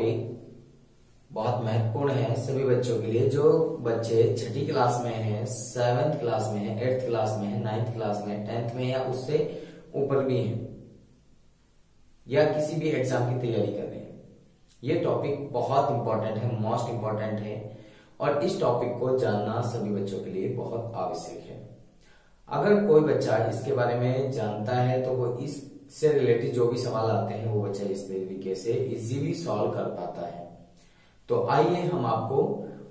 Topic बहुत महत्वपूर्ण है सभी बच्चों के लिए। जो बच्चे छठी क्लास में हैं, सेवेंथ क्लास में हैं, एट्थ क्लास में हैं, नाइन्थ क्लास में, टेंथ में या उससे ऊपर भी हैं या किसी भी एग्जाम की तैयारी कर रहे हैं, ये टॉपिक बहुत इंपॉर्टेंट है, मोस्ट इंपॉर्टेंट है और इस टॉपिक को जानना सभी बच्चों के लिए बहुत आवश्यक है। अगर कोई बच्चा इसके बारे में जानता है तो वो इससे रिलेटेड जो भी सवाल आते हैं वो बच्चा इस तरीके से इजीली सॉल्व कर पाता है। तो आइए हम आपको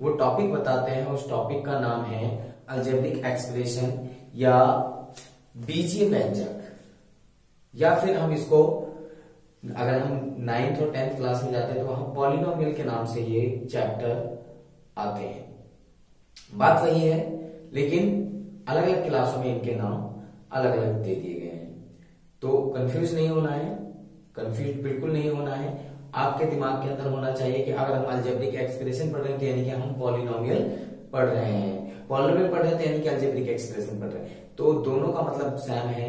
वो टॉपिक बताते हैं। उस टॉपिक का नाम है अलजेब्रिक एक्सप्रेशन या बीजीय व्यंजक, या फिर हम इसको अगर हम नाइन्थ और टेंथ क्लास में जाते हैं तो हम पॉलिनोमियल के नाम से ये चैप्टर आते हैं। बात वही है लेकिन अलग अलग क्लासों में इनके नाम अलग अलग दे दिए गए हैं। तो कंफ्यूज नहीं होना है, कंफ्यूज बिल्कुल नहीं होना है। आपके दिमाग के अंदर होना चाहिए कि अगर हम अलजेब्रिक एक्सप्रेशन पढ़ रहे हैं तो यानी कि हम पॉलिनोमियल पढ़ रहे हैं, पॉलिनोमियल पढ़ रहे हैं तो यानी कि अलजेब्रिक एक्सप्रेशन पढ़ रहे हैं, तो दोनों का मतलब सेम है।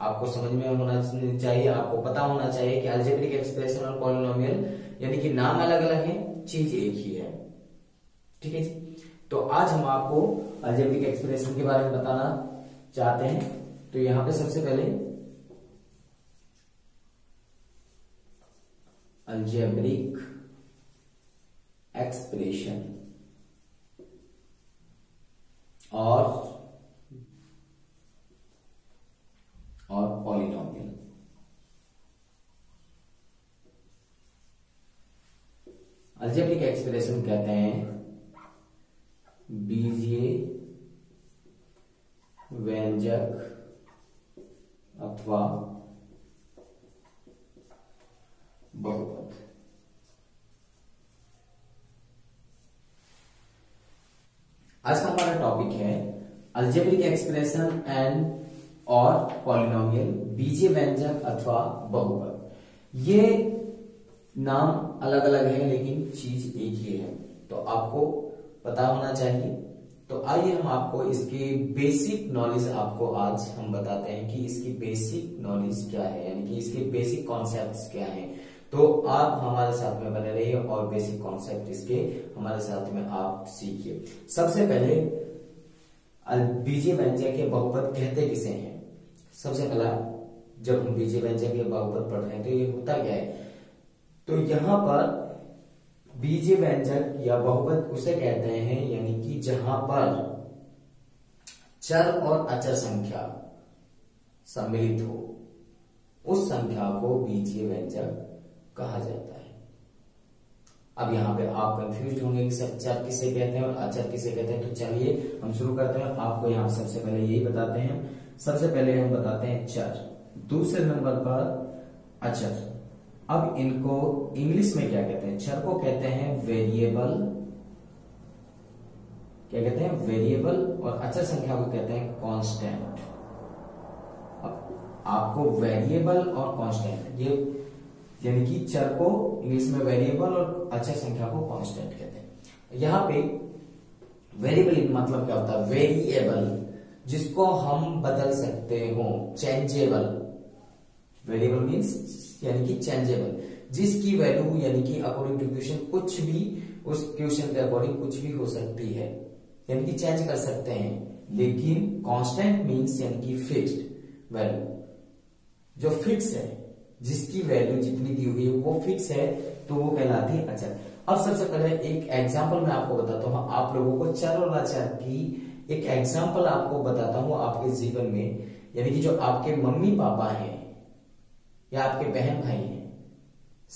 आपको समझ में होना चाहिए, आपको पता होना चाहिए कि अलजेब्रिक एक्सप्रेशन और पॉलिनोमियल यानी कि नाम अलग अलग है, चीज एक ही है। ठीक है जी। तो आज हम आपको अलजेब्रिक एक्सप्रेशन के बारे में बताना चाहते हैं। तो यहां पे सबसे पहले अलजेब्रिक एक्सप्रेशन और पॉलिनोमियल, अलजेब्रिक एक्सप्रेशन कहते हैं बीजीय व्यंजक अथवा बहुपद। आज का हमारा टॉपिक है अलजेब्रिक एक्सप्रेशन एंड और पॉलिनोमियल, बीजीय व्यंजक अथवा बहुपद। ये नाम अलग अलग है लेकिन चीज एक ही है, तो आपको पता होना चाहिए। तो आइए हम आपको इसकी बेसिक नॉलेज आपको आज हम बताते हैं कि इसकी बेसिक नॉलेज क्या है, यानी कि इसके बेसिक कॉन्सेप्ट्स क्या हैं। तो आप हमारे साथ में बने रहिए और बेसिक कॉन्सेप्ट इसके हमारे साथ में आप सीखिए। सबसे पहले बीजीय व्यंजक के बहुपद कहते किसे हैं? सबसे पहला जब हम बीजीय व्यंजक के बहुपद पढ़ रहे हैं तो ये होता क्या है? तो यहां पर बीजीय व्यंजक या बहुपद उसे कहते हैं यानी कि जहां पर चर और अचर संख्या सम्मिलित हो, उस संख्या को बीजीय व्यंजक कहा जाता है। अब यहाँ पे आप कंफ्यूज होंगे कि चर किसे कहते हैं और अचर किसे कहते हैं। तो चलिए हम शुरू करते हैं। आपको यहाँ सबसे पहले यही बताते हैं, सबसे पहले हम बताते हैं चर, दूसरे नंबर पर अचर। अब इनको इंग्लिश में क्या कहते हैं? चर को कहते हैं वेरिएबल, क्या कहते हैं? वेरिएबल। और अचर संख्या को कहते हैं कांस्टेंट। अब आपको वेरिएबल और कांस्टेंट, ये यानी कि चर को इंग्लिश में वेरिएबल और अचर संख्या को कांस्टेंट कहते हैं। यहाँ पे वेरिएबल मतलब क्या होता है? वेरिएबल जिसको हम बदल सकते हो, चेंजेबल। वेरिएबल मीन्स यानी कि चेंजेबल, जिसकी वैल्यू यानी कि अकॉर्डिंग टू क्वेश्चन कुछ भी, उस क्वेश्चन के अकॉर्डिंग कुछ भी हो सकती है, यानी कि चेंज कर सकते हैं। लेकिन कांस्टेंट मीन्स यानी कि फिक्स्ड वैल्यू, जो फिक्स है, जिसकी वैल्यू जितनी दी हुई है वो फिक्स है, तो वो कहलाती है अचर। अब सबसे पहले एक एग्जांपल मैं आपको बताता हूँ, आप लोगों को चर और अचर की एक एग्जांपल आपको बताता हूँ आपके जीवन में, यानी कि जो आपके मम्मी पापा हैं या आपके बहन भाई हैं,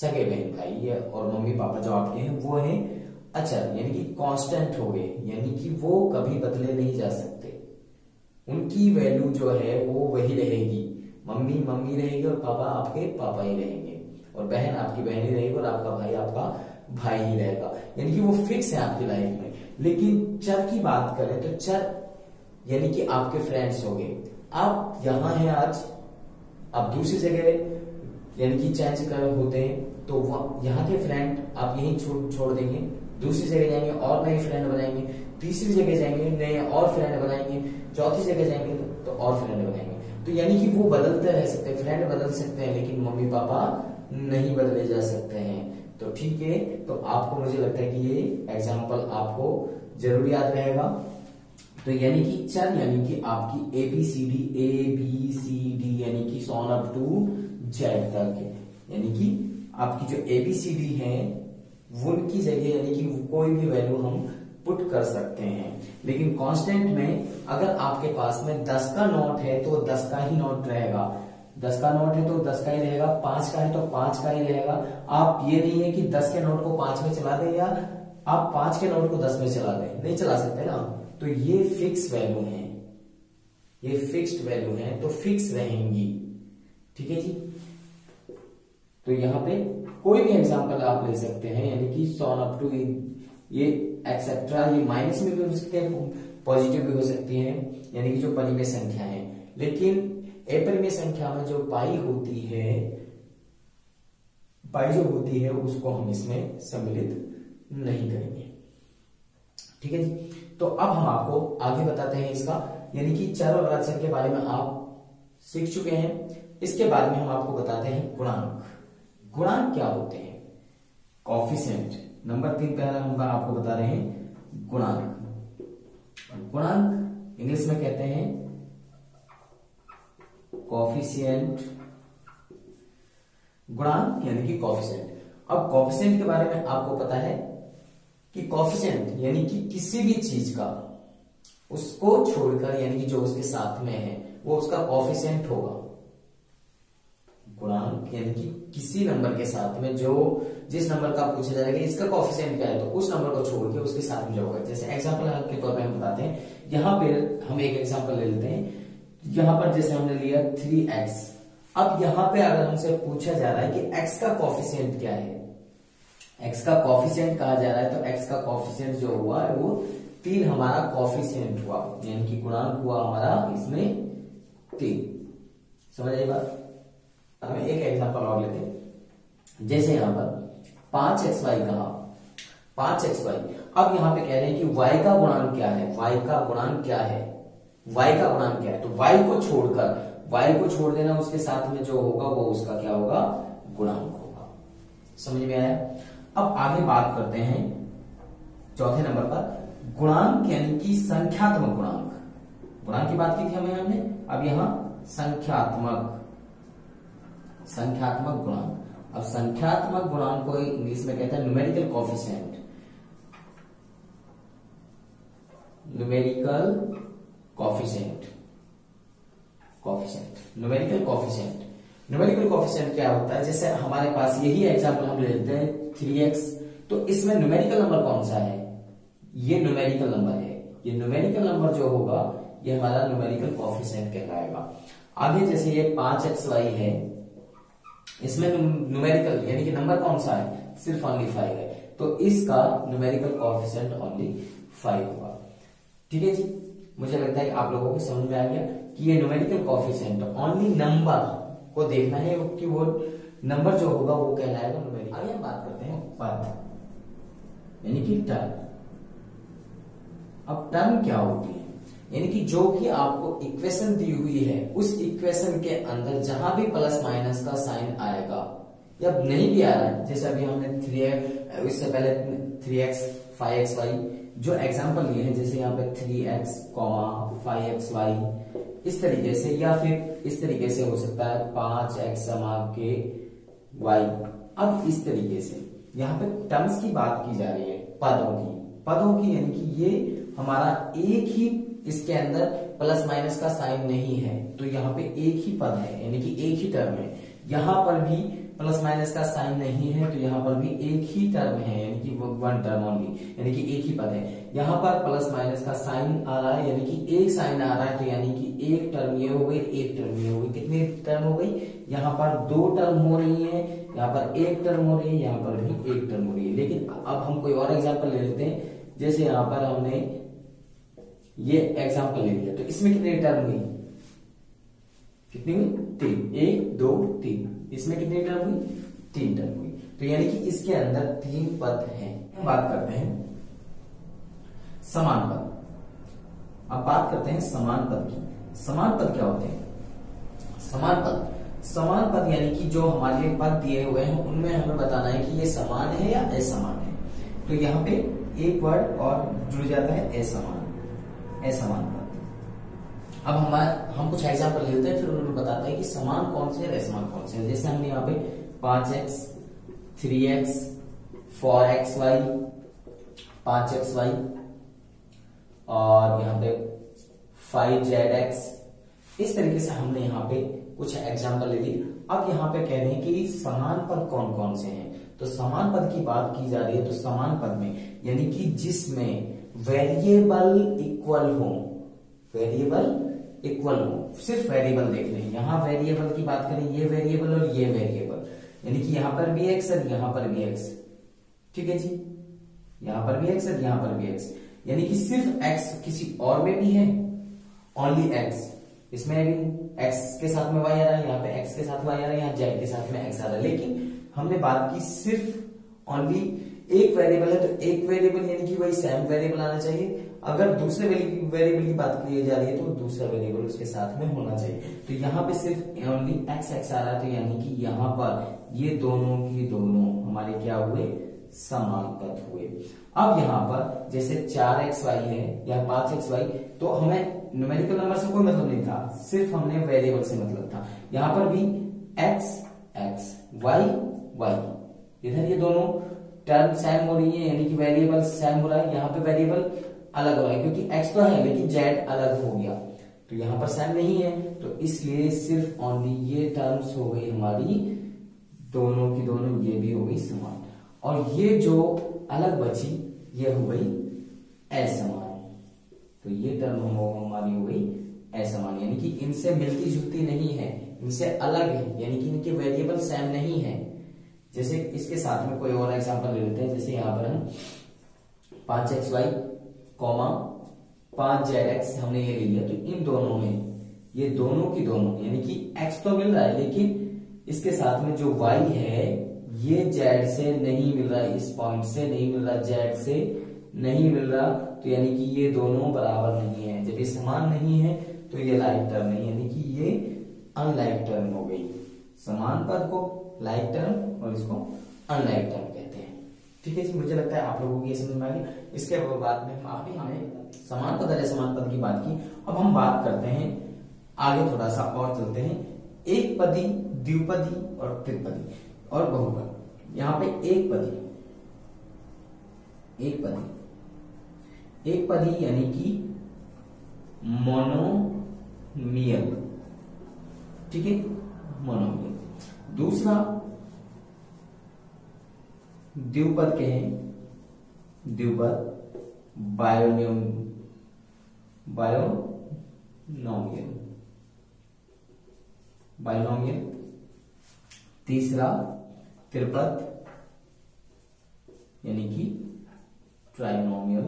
सगे बहन भाई है और मम्मी पापा जो आपके हैं वो हैं अचर, यानी कि कांस्टेंट हो गए, यानी कि वो कभी बदले नहीं जा सकते। उनकी वैल्यू जो है वो वही रहेगी, मम्मी मम्मी रहेगी और पापा आपके पापा ही रहेंगे और बहन आपकी बहन ही रहेगी और आपका भाई आपका भाई ही रहेगा, यानी कि वो फिक्स है आपकी लाइफ में। लेकिन चर की बात करें तो चर यानी कि आपके फ्रेंड्स हो गए, आप यहाँ हैं आज, आप दूसरी जगह यानी कि चेंज कर होते हैं, तो यहाँ के फ्रेंड आप यहीं छोड़ देंगे, दूसरी जगह जाएंगे और नए फ्रेंड बनाएंगे, तीसरी जगह जाएंगे नए और फ्रेंड बनाएंगे, चौथी जगह जाएंगे तो और फ्रेंड बनाएंगे। तो यानी कि वो बदलते रह सकते हैं, फ्रेंड बदल सकते हैं, लेकिन मम्मी पापा नहीं बदले जा सकते हैं। तो ठीक है, तो आपको मुझे लगता है कि ये एग्जाम्पल आपको जरूर याद रहेगा। तो यानी कि चर यानी कि आपकी ए बी सी डी यानी कि सोन अप टू जेड तक, यानी कि आपकी जो ए बी सी डी है उनकी जगह यानी कि कोई भी वैल्यू हम पुट कर सकते हैं। लेकिन कांस्टेंट में अगर आपके पास में 10 का नोट है तो 10 का ही नोट रहेगा, 10 का नोट है तो 10 का ही रहेगा, 5 का है तो 5 का ही रहेगा। आप ये नहीं है कि 10 के नोट को 5 में चला दें या आप 5 के नोट को 10 में चला दें, नहीं चला सकते ना। तो ये फिक्स वैल्यू है, ये फिक्स्ड वैल्यू है तो फिक्स रहेंगी। ठीक है जी, तो यहाँ पे कोई भी एग्जाम्पल आप ले सकते हैं, यानी कि सोन अप टू ये एक्सेट्रा, ये माइनस में भी हो सकते हैं, पॉजिटिव भी हो सकती है, यानी कि जो परिमेय संख्या है। लेकिन अपरिमेय संख्या में जो पाई होती है, पाई जो होती है उसको हम इसमें सम्मिलित नहीं करेंगे। ठीक है जी, तो अब हम आपको आगे बताते हैं इसका, यानी कि चर और अचर के बारे में आप सीख चुके हैं। इसके बाद में हम आपको बताते हैं गुणांक। गुणांक क्या होते हैं? कॉफिशिएंट, नंबर 3 पहला नंबर आपको बता रहे हैं गुणांक। गुणांक इंग्लिश में कहते हैं कॉफिशिएंट, गुणांक यानी कि कॉफिशिएंट। अब कॉफिशिएंट के बारे में आपको पता है कि कॉफिशिएंट यानी कि किसी भी चीज का उसको छोड़कर यानी कि जो उसके साथ में है वो उसका कॉफिशिएंट होगा। गुणांक यानी कि किसी नंबर के साथ में जो जिस नंबर का पूछा जाएगा इसका कॉफिशिएंट क्या है तो उस नंबर को छोड़ के उसके साथ में जो होगा, जैसे एग्जाम्पल के तौर पे हम बताते हैं, यहाँ पे हम एक एग्जाम्पल ले लेते हैं। यहाँ पर जैसे हमने लिया 3x, अब यहाँ पे अगर हमसे पूछा जा रहा है कि x का कॉफिशिएंट क्या है, x का कॉफिशिएंट कहा जा रहा है तो x का कॉफिशिएंट जो हुआ है वो 3 हमारा कॉफिशिएंट हुआ, यानी कि गुणांक हुआ हमारा इसमें 3। समझ आई बात? अब एक एग्जांपल और लेते हैं, जैसे यहाँ पर 5xy कहा, 5xy। अब यहाँ पे कह रहे हैं कि y का गुणांक क्या है, y का गुणांक क्या है, y का गुणांक क्या है तो y को छोड़कर, y को छोड़ देना, उसके साथ में जो होगा वो उसका क्या होगा, गुणांक होगा। समझ में आया? अब आगे बात करते हैं चौथे नंबर पर, गुणांक यानी कि संख्यात्मक गुणांक। गुणांक की बात की थी हमने, अब यहाँ संख्यात्मक गुणांक। अब संख्यात्मक गुणांक को इंग्लिश में कहते हैं numerical coefficient, numerical coefficient, numerical coefficient. Numerical coefficient क्या होता है, जैसे हमारे पास यही एग्जांपल हम ले लेते हैं 3x, तो इसमें न्यूमेरिकल नंबर कौन सा है, ये न्यूमेरिकल नंबर है, ये न्यूमेरिकल नंबर जो होगा ये हमारा न्यूमेरिकल कॉफिशिएंट कहलाएगा। आगे जैसे ये 5xy है, इसमें न्यूमेरिकल यानी कि नंबर कौन सा है, सिर्फ ओनली 5 है तो इसका न्यूमेरिकल कॉफिशिएंट ओनली 5 होगा। ठीक है जी, मुझे लगता है कि आप लोगों को समझ में आ गया कि ये न्यूमेरिकल कॉफिशिएंट ओनली नंबर को देखना है कि वो नंबर जो होगा वो कहलाएगा न्यूमेरिकल। आगे हम बात करते हैं पद यानी कि टर्म। अब टर्म क्या होती है, यानी कि जो कि आपको इक्वेशन दी हुई है उस इक्वेशन के अंदर जहां भी प्लस माइनस का साइन आएगा या नहीं भी आ रहा है, जैसे अभी हमने 3x, इससे पहले 3x 5xy जो एग्जांपल लिए हैं, जैसे यहाँ पे 3x 5xy इस तरीके से, या फिर इस तरीके से हो सकता है 5x y। अब इस तरीके से यहाँ पे टर्म्स की बात की जा रही है, पदों की, यानी कि ये हमारा एक ही, इसके अंदर प्लस माइनस का साइन नहीं है तो यहाँ पे एक ही पद है यानी कि एक ही टर्म है, यहाँ पर भी प्लस माइनस का साइन नहीं है तो यहाँ पर भी एक ही टर्म है यानी कि वन टर्म ओनली, यानी कि एक ही पद है। यहाँ पर प्लस माइनस का साइन आ रहा है यानी कि एक साइन आ रहा है तो यानी कि एक टर्म ये हो गई, एक टर्म ये हो गई, कितनी टर्म हो गई, यहाँ पर 2 टर्म हो रही है, यहाँ पर एक टर्म हो रही है, यहाँ पर भी एक टर्म हो रही है। लेकिन अब हम कोई और एग्जाम्पल ले लेते हैं, जैसे यहाँ पर हमने ये एग्जाम्पल ले लिया तो इसमें कितनी टर्म हुई, कितनी हुई 3, 1 2 3, इसमें कितनी टर्म हुई 3 टर्म हुई तो यानी कि इसके अंदर 3 पद हैं। हम बात करते हैं समान पद। अब बात करते हैं समान पद की। समान पद क्या होते हैं? समान पद समान पद यानी कि जो हमारे पद दिए हुए हैं उनमें हमें बताना है कि ये समान है या असमान है। तो यहाँ पे एक वर्ड और जुड़ जाता है असमान, असमान पद। अब हम कुछ एग्जाम्पल लेते हैं, फिर उन्होंने बताता है कि समान कौन से है असमान कौन से है। जैसे हमने यहाँ पे 5x, 3x, 4xy, 5xy और यहाँ पे 5zx, इस तरीके से हमने यहाँ पे कुछ एग्जाम्पल ले ली। अब यहाँ पे कह रहे हैं कि समान पद कौन कौन से हैं। तो समान पद की बात की जा रही है, तो समान पद में यानी कि जिसमें वेरिएबल इक्वल हो, सिर्फ वेरिएबल देख रहे हैं। यहाँ वेरिएबल की बात करें, ये वेरिएबल और ये वेरिएबल, यानी कि यहाँ पर भी एक्स और यहाँ पर भी एक्स, ठीक है जी, यहाँ पर भी एक्स और यहाँ पर भी एक्स, यानी कि सिर्फ एक्स किसी और में भी है, ओनली एक्स, इसमें भी एक्स के साथ में वाई आ रहा है, यहाँ पे एक्स के साथ वाई आ रहा है, यहाँ जेड के साथ में एक्स आ रहा है। लेकिन हमने बात की सिर्फ ओनली एक वेरिएबल है, तो एक वेरिएबल यानी कि वही सेम वेरिएबल आना चाहिए। अगर दूसरे वेरिएबल की बात की जा रही है तो दूसरा वेरिएबल उसके साथ में होना चाहिए। तो यहाँ पे सिर्फ ओनली एक्स एक्स आ रहा है, तो यानी कि यहाँ पर ये दोनों की दोनों हमारे क्या हुए, समान पद हुए। अब यहाँ पर जैसे 4xy है या 5xy, तो हमें न्यूमेरिकल नंबर से कोई मतलब नहीं था, सिर्फ हमने वेरिएबल से मतलब था। यहाँ पर भी x x, y y, इधर ये दोनों टर्म सेम हो रही है यानी कि वेरिएबल सेम हो रहा है, यहाँ पे वेरिएबल अलग हो रहा है क्योंकि x तो है लेकिन z अलग हो गया, तो यहाँ पर सेम नहीं है, तो इसलिए सिर्फ ओनली ये टर्म्स हो गई हमारी दोनों की दोनों, ये भी हो गई समान, और ये जो अलग बची ये हो गई असमान। तो ये टर्म हमारी हो गई असमान, यानी कि इनसे मिलती जुलती नहीं है, इनसे अलग है, यानी कि इनके वेरिएबल सेम नहीं है। जैसे इसके साथ में कोई और एग्जांपल ले लेते हैं, जैसे यहाँ पर हम 5xy, 5zx हमने ये ले लिया, तो इन दोनों में ये दोनों की दोनों यानी कि x तो मिल रहा है लेकिन इसके साथ में जो y है ये z से नहीं मिल रहा, इस पॉइंट से नहीं मिल रहा, z से नहीं मिल रहा, तो यानी कि ये दोनों बराबर नहीं है। जब ये समान नहीं है तो ये लाइक टर्म है, यानी कि ये अनलाइक टर्म हो गई। समान पद को लाइक टर्म और इसको अनलाइक टर्म कहते हैं, ठीक है जी। मुझे लगता है आप लोगों की समझ में आ गई। इसके बाद में अभी हमें समान पद और असमान पद की बात की, अब हम बात करते हैं आगे, थोड़ा सा और चलते हैं, एक पदी, द्विपदी और त्रिपदी और बहुपद। यहाँ पे एक पदी, एक पदी, एक पदी यानी कि मोनोमियल, ठीक है, मोनोमियल। दूसरा द्विपद के हैं, द्विपद बायोनोमियल, बायोनोमियल। तीसरा त्रिपद यानी कि ट्राइनोमियल,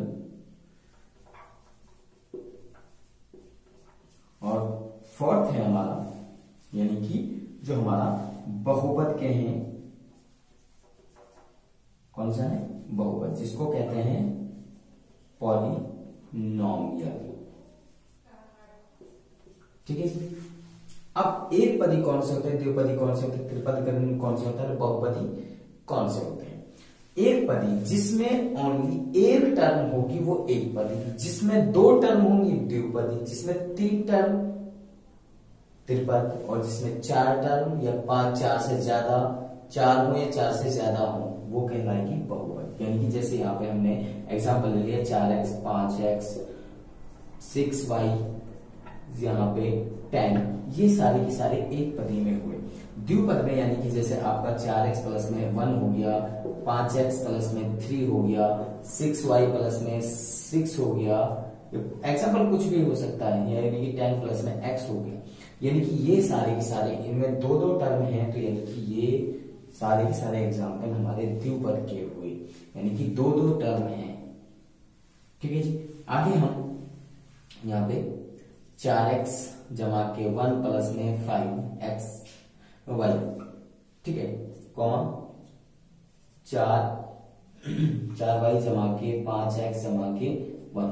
और फोर्थ है हमारा यानी कि जो हमारा बहुपद के हैं, कौन सा है, बहुपद, जिसको कहते हैं पॉलीनोमियल, ठीक है जी। अब एक पदी कौन से होते हैं, द्विपदी कौन से होते हैं, त्रिपदी कौन से होता है, बहुपदी कौन से होते हैं। एक पदी जिसमें ओनली एक टर्म होगी वो एक पदी, जिसमें दो टर्म होंगी द्विपदी, जिसमें तीन टर्म त्रिपद, और जिसमें चार टर्म या पांच, चार से ज्यादा, चार हो या चार से ज्यादा हो, वो कहलाएगी बहुपद। यानी कि जैसे यहाँ पे हमने एग्जांपल ले लिया 4x, 5x, 6y, यहाँ पे 10, ये सारे के सारे एक पदी में हुए। द्विपद में यानी कि जैसे आपका 4x प्लस में 1 हो गया, 5x प्लस में 3 हो गया, 6y प्लस में 6 हो गया, एग्जाम्पल कुछ भी हो सकता है, यानी कि 10 प्लस में x हो गया, यानी कि ये सारे के सारे इनमें दो दो टर्म हैं, तो यानी कि ये सारे के सारे एग्जाम्पल हमारे द्विपद के हुए, यानी कि दो दो टर्म हैं, ठीक है जी। आगे हम यहाँ पे 4x जमा के 1 प्लस में 5xy, ठीक है, कॉमन 4y जमा के 5x जमा के 1,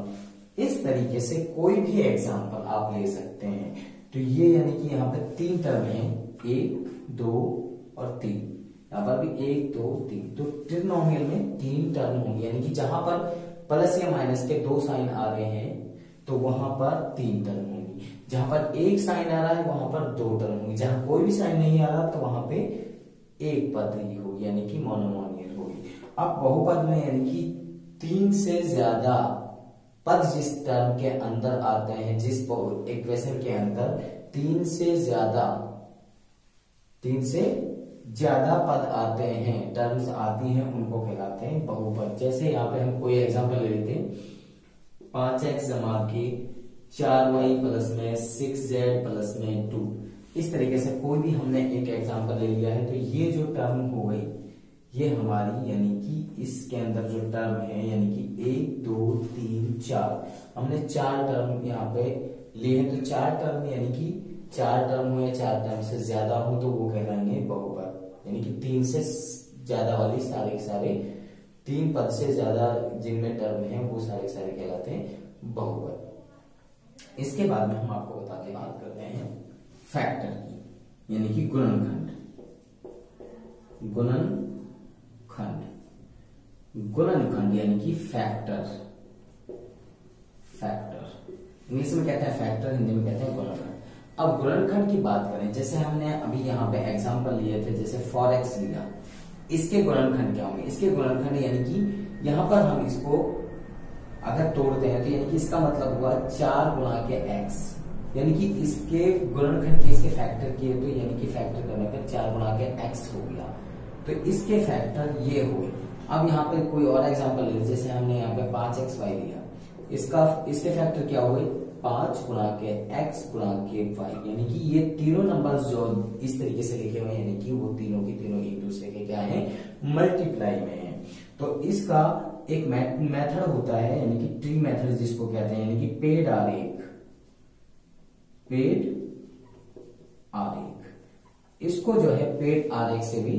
इस तरीके से कोई भी एग्जाम्पल आप ले सकते हैं। तो ये यानी कि यहाँ पे तीन टर्म हैं, एक, दो और तीन, यहाँ पर भी एक, दो, तीन। तो ट्रिग्नोमियल में तीन टर्म होंगे, यानी कि जहां पर प्लस या माइनस के दो साइन आ रहे हैं तो वहां पर तीन टर्म होंगी, जहां पर एक साइन आ रहा है वहां पर दो टर्म होंगी, जहां कोई भी साइन नहीं आ रहा तो वहां पे एक पद ही होगी, यानी कि मोनोमोनियल होगी। अब बहुपद में यानी कि तीन से ज्यादा पद जिस टर्म के अंदर आते हैं, जिस इक्वेशन के अंदर तीन से ज्यादा पद आते हैं, टर्म्स आती हैं, उनको कहलाते हैं बहुपद। जैसे यहाँ पे हम कोई एग्जांपल ले लेते हैं, 5x जमा के 4y प्लस में 6z प्लस में 2, इस तरीके से कोई भी हमने एक एग्जांपल ले लिया है। तो ये जो टर्म हो गई ये हमारी, यानी कि इसके अंदर जो टर्म है, यानी कि 1 2 3 4, हमने चार टर्म यहाँ पे लिए हैं। तो चार टर्म यानी कि चार टर्म हो या चार टर्म से ज्यादा हो तो वो कहलाएंगे बहुपद, यानी कि तीन से ज्यादा वाली सारे के सारे, तीन पद से ज्यादा जिनमें टर्म है वो सारे के सारे कहलाते हैं बहुपद। इसके बाद में हम आपको बताते बात करते हैं फैक्टर की, यानी कि गुणनखंड यानी कि फैक्टर इंग्लिश में कहते हैं फैक्टर, हिंदी में कहते हैं गुणनखंड। अब गुणनखंड की बात करें, जैसे हमने अभी यहाँ पे एग्जांपल लिए थे, जैसे 4x लिया, इसके गुणनखंड क्या होंगे? इसके गुणनखंड यानी कि यहाँ पर हम इसको अगर तोड़ते हैं तो यानी कि इसका मतलब हुआ 4 गुणा के x, यानी कि इसके गुणनखंड के इसके फैक्टर किए तो यानी कि फैक्टर करने पर 4 गुणा के x हो गया, तो इसके फैक्टर ये हुए। अब यहाँ पे कोई और एग्जाम्पल ले, जैसे हमने यहाँ पे 5xy लिया, इसके फैक्टर क्या हुए? 5 गुणा के x गुणा के y, यानी कि ये तीनों नंबर्स जो इस तरीके से लिखे हुए हैं यानी कि वो तीनों के तीनों एक दूसरे के क्या है? मल्टीप्लाई में है। तो इसका एक मेथड होता है यानी कि ट्री मेथड जिसको कहते हैं, यानी कि पेड़ आरेख इसको जो है पेड़ आरेख से भी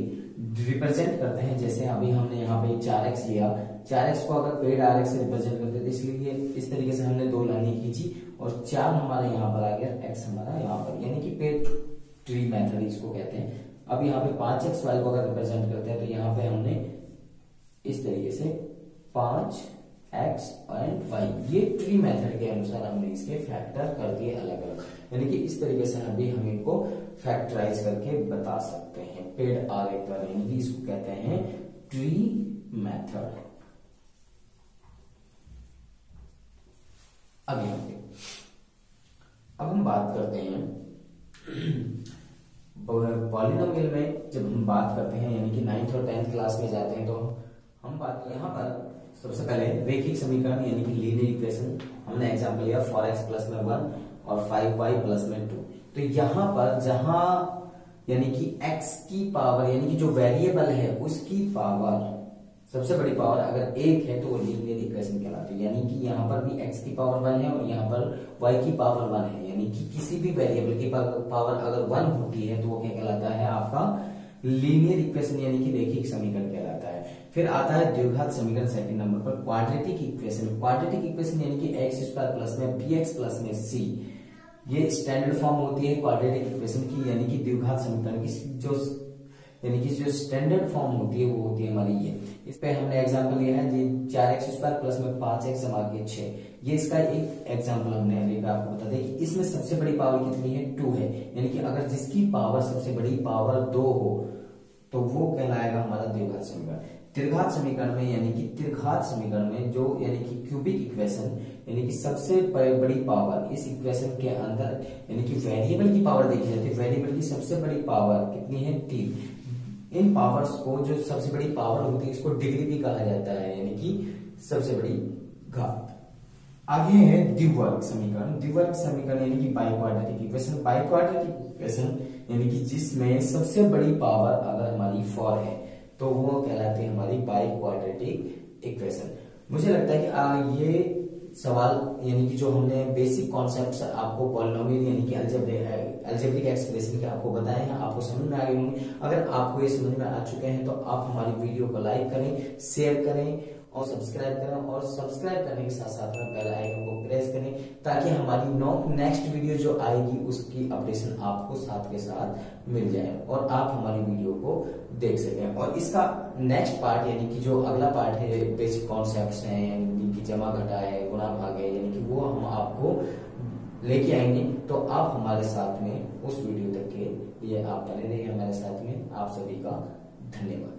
रिप्रेजेंट करते हैं। जैसे अभी हमने यहाँ पे 4x लिया, 4x को अगर पेड़ आरेख से रिप्रेजेंट करते हैं इसलिए इस तरीके से हमने दो लाइनें खींची और 4 हमारा यहाँ पर आ गया, x हमारा यहाँ पर, यानी कि पेड़ ट्री मेथड इसको कहते हैं। अब यहाँ पे 5xy को अगर रिप्रेजेंट करते हैं तो यहाँ पे हमने इस तरीके से 5x और y, ये ट्री मेथड के अनुसार हमने इसके फैक्टर कर दिए अलग अलग, यानी कि इस तरीके से अभी हम इनको फैक्टराइज करके बता सकते हैं पेड़ आरेख द्वारा, यानी कि इसको कहते हैं ट्री मेथड। अब हम बात करते हैं पॉलिनोमियल में, जब हम बात करते हैं यानी कि 9th और 10th क्लास में जाते हैं तो हम बात यहाँ पर सबसे पहले रैखिक समीकरण यानी कि लीनियर इक्वेशन, हमने एग्जाम्पल लिया 4x प्लस में 1 और 5y प्लस में 2। तो यहाँ पर जहां यानी कि x की पावर यानी कि जो वेरिएबल है उसकी पावर सबसे बड़ी पावर अगर 1 है तो वो लीनियर इक्वेशन कहलाती है, यानी कि यहाँ पर भी x की पावर 1 है और यहाँ पर y की पावर 1 है, यानी कि किसी भी वेरिएबल की पावर अगर 1 होती है तो वो क्या कहलाता है? आपका लीनियर इक्वेशन यानी कि रैखिक समीकरण कहलाता है। फिर आता है द्विघात समीकरण सेकंड नंबर पर, क्वाड्रेटिक इक्वेशन। क्वाड्रेटिक इक्वेशन यानी कि x² + bx + c, ये स्टैंडर्ड फॉर्म होती है क्वाड्रेटिक इक्वेशन की, यानी कि द्विघात समीकरण की जो स्टैंडर्ड फॉर्म होती है वो होती है हमारी ये। इस पे हमने एग्जांपल लिया है जी 4x² + में 5x जमा के 6, ये इसका एक एग्जांपल हमने लेकर आपको बता दें कि इसमें सबसे बड़ी पावर कितनी है? 2 है, यानी कि अगर जिसकी पावर सबसे बड़ी पावर 2 हो तो वो कहलाएगा हमारा द्विघात समीकरण। त्रिघात समीकरण में यानी कि जो यानी कि क्यूबिक इक्वेशन यानी कि सबसे बड़ी पावर, इस इक्वेशन के अंदर यानी कि वेरिएबल की पावर देखी जाती है, वेरिएबल की सबसे बड़ी पावर कितनी है? 3। इन पावर्स को जो सबसे बड़ी पावर होती है इसको डिग्री भी कहा जाता है, यानी कि सबसे बड़ी घात। आगे है द्विवर्ग समीकरण। द्विवर्ग समीकरण यानी कि बाइक्वाड्रेटिक इक्वेशन। बाइक्वाड्रेटिक इक्वेशन यानी कि जिसमें सबसे बड़ी पावर अगर हमारी 4 है तो वो कहलाती है हमारी बाइक्वाड्रेटिक इक्वेशन। मुझे लगता है कि ये सवाल यानी कि जो हमने बेसिक कॉन्सेप्ट्स आपको पॉलिनोमियल यानी कि अलजेब्रिक एक्सप्रेशन के आपको बताए हैं आपको समझ में आ गए होंगे। अगर आपको ये समझ में आ चुके हैं तो आप हमारी वीडियो को लाइक करें, शेयर करें और सब्सक्राइब करें, और सब्सक्राइब करने के साथ साथ में बेल आइकन को प्रेस करें ताकि हमारी नेक्स्ट वीडियो जो आएगी उसकी अपडेशन आपको साथ के साथ मिल जाए और आप हमारी वीडियो को देख सकें। और इसका नेक्स्ट पार्ट यानी कि जो अगला पार्ट है बेसिक कॉन्सेप्ट्स हैं यानी कि जमा घटाए गुणा भागे यानी कि वो हम आपको लेके आएंगे, तो आप हमारे साथ में उस वीडियो तक के लिए आप बने रहिए हमारे साथ में। आप सभी का धन्यवाद।